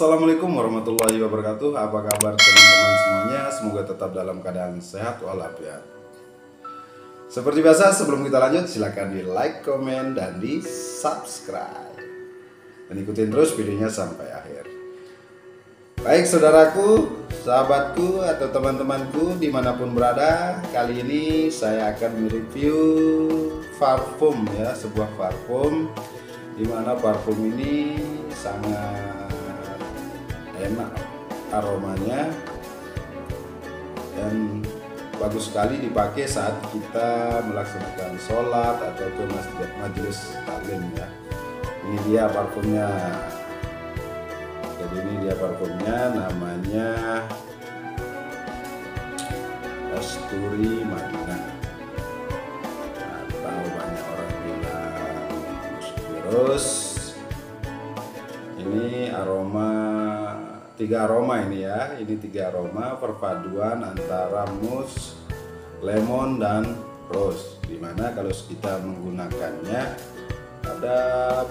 Assalamualaikum warahmatullahi wabarakatuh. Apa kabar teman-teman semuanya? Semoga tetap dalam keadaan sehat walafiat. Seperti biasa, sebelum kita lanjut silahkan di like, komen, dan di subscribe. Dan ikutin terus videonya sampai akhir. Baik saudaraku, sahabatku, atau teman-temanku dimanapun berada, kali ini saya akan mereview parfum ya, sebuah parfum dimana parfum ini sangat enak aromanya dan bagus sekali dipakai saat kita melaksanakan sholat atau ke majelis taklim ya. Ini dia parfumnya. Jadi ini dia parfumnya, namanya Asturi Madinah, atau banyak orang bilang virus. Ini aroma, tiga aroma ini ya, ini tiga aroma perpaduan antara musk, lemon, dan rose, dimana kalau kita menggunakannya pada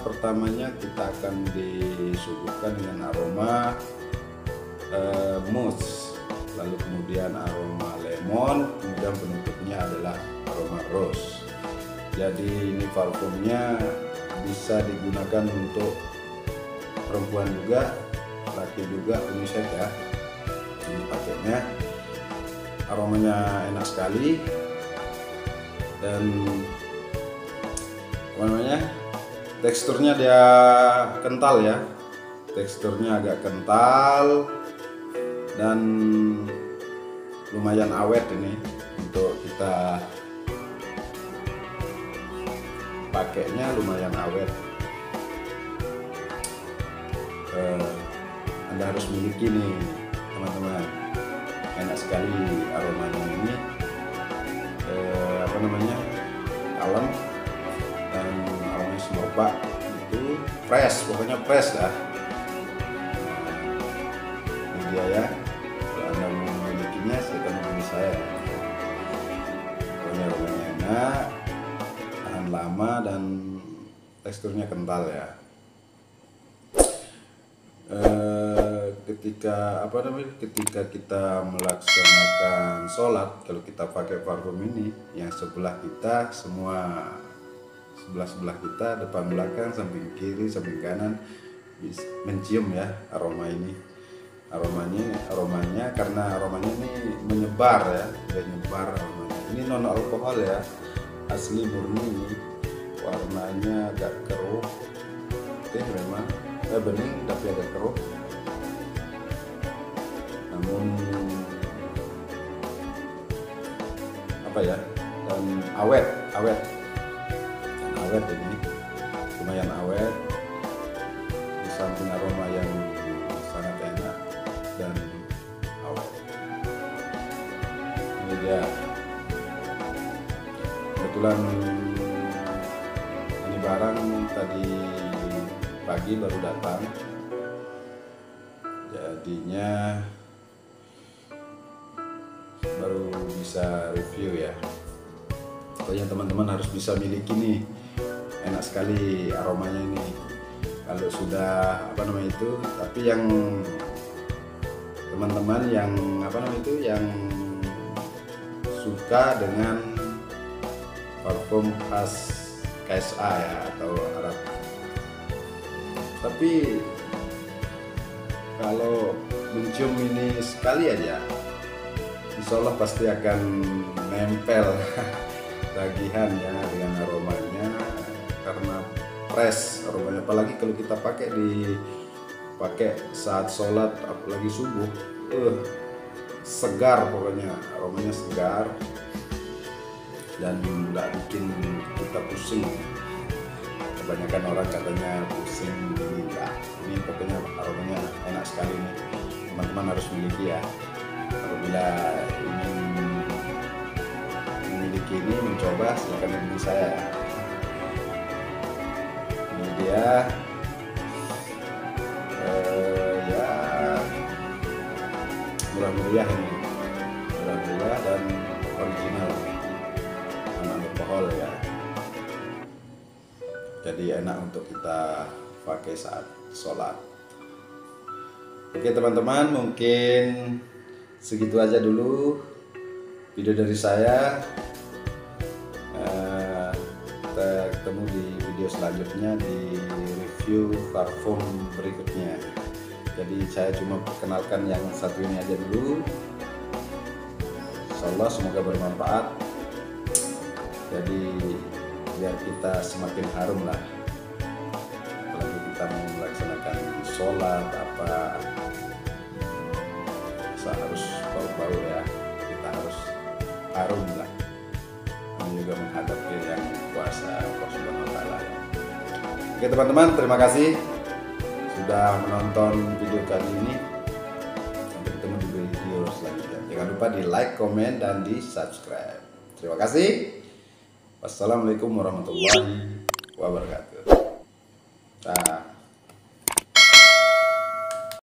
pertamanya kita akan disuguhkan dengan aroma musk, lalu kemudian aroma lemon, kemudian penutupnya adalah aroma rose. Jadi ini parfumnya bisa digunakan untuk perempuan juga, laki juga, unisex ya. Ini paketnya, aromanya enak sekali dan teksturnya dia kental ya, teksturnya agak kental dan lumayan awet ini untuk kita pakainya, lumayan awet. Anda harus miliki nih teman-teman, enak sekali aromanya ini, kalem dan aromanya semerbak itu, fresh, pokoknya fresh lah. Ini dia ya, kalau Anda memilikinya silahkan hubungi saya. Pokoknya aromanya enak, tahan lama dan teksturnya kental ya. Ketika kita melaksanakan sholat, kalau kita pakai parfum ini, yang sebelah kita, semua sebelah kita, depan belakang, samping kiri, samping kanan, mencium ya aroma ini. Aromanya karena aromanya ini menyebar ya, menyebar aromanya. Ini non alkohol ya, asli murni ini. Warnanya agak keruh, memang bening tapi agak keruh. Namun awet ini, lumayan awet di samping aroma yang sangat enak dan awet. Ini dia, kebetulan ini barang tadi pagi baru datang, jadinya baru bisa review ya. Pokoknya teman-teman harus bisa miliki nih, enak sekali aromanya ini. Kalau sudah tapi yang teman-teman yang yang suka dengan parfum khas KSA ya, atau Arab. Tapi kalau mencium ini sekali aja, insya Allah pasti akan nempel tagihan ya dengan aromanya, karena fresh aromanya. Apalagi kalau kita pakai saat sholat, apalagi subuh, segar pokoknya, aromanya segar dan nggak bikin kita pusing. Kebanyakan orang katanya pusing, ini pokoknya aromanya enak sekali nih, teman-teman harus miliki ya. Apabila ingin memiliki ini, mencoba, silahkan hubungi saya. Ini dia, ya murah-murah ini, murah-murah dan original, non-alkohol ya. Jadi enak untuk kita pakai saat sholat. Oke teman-teman, mungkin segitu aja dulu video dari saya. Kita ketemu di video selanjutnya, di review parfum berikutnya. Jadi saya cuma perkenalkan yang satu ini aja dulu. Insyaallah semoga bermanfaat. Jadi biar kita semakin harum lah. Apalagi kita mau melaksanakan sholat apa, kita harus bau-bau ya, kita harus harum lah. Dan juga menghadapi yang puasa Allah Subhanahu wa Ta'ala. Oke teman-teman, terima kasih sudah menonton video kali ini. Sampai ketemu di video selanjutnya. Jangan lupa di like, komen, dan di subscribe. Terima kasih. Wassalamualaikum warahmatullahi wabarakatuh.